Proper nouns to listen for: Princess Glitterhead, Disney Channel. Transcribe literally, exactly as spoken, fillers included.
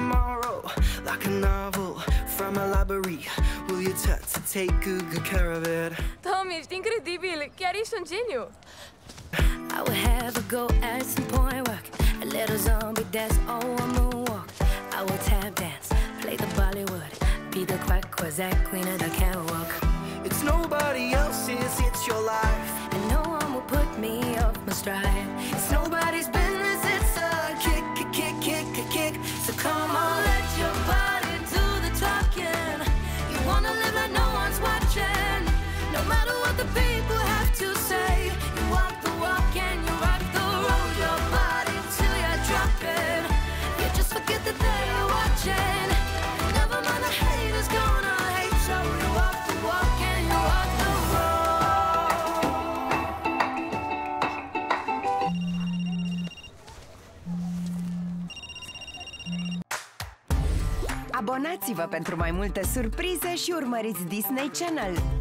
tomorrow like a novel from a library. Will you try to take good care of it? Tommy, ești incredibil! Chiar ești un geniu! I will have a go at some point work. A little zombie dance, oh, I'm gonna walk. I will tap dance, play the Bollywood. Be the quack, quack, queen of the catwalk. It's nobody else's, it's your life. And no one will put me off my stride. It's nobody's business, it's a kick, kick, kick, kick, kick, kick. So come on, let your body do the talking. You wanna live like no one's watching. No matter what the people have to say. You walk the walk and you rock the road. Your body till you're dropping. You just forget that they are watching. Never mind the haters gonna hate. So you walk the walk and you rock the road. Abonați-vă pentru mai multe surprize și urmăriți Disney Channel.